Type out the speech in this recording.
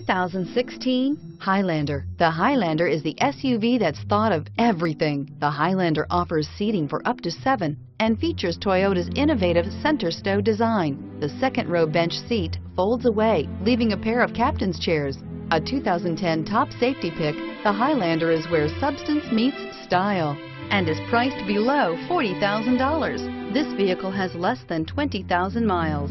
2016 Highlander. The Highlander is the SUV that's thought of everything. The Highlander offers seating for up to 7 and features Toyota's innovative center stow design. The second-row bench seat folds away, leaving a pair of captain's chairs. A 2010 top safety pick, the Highlander is where substance meets style and is priced below $40,000. This vehicle has less than 20,000 miles.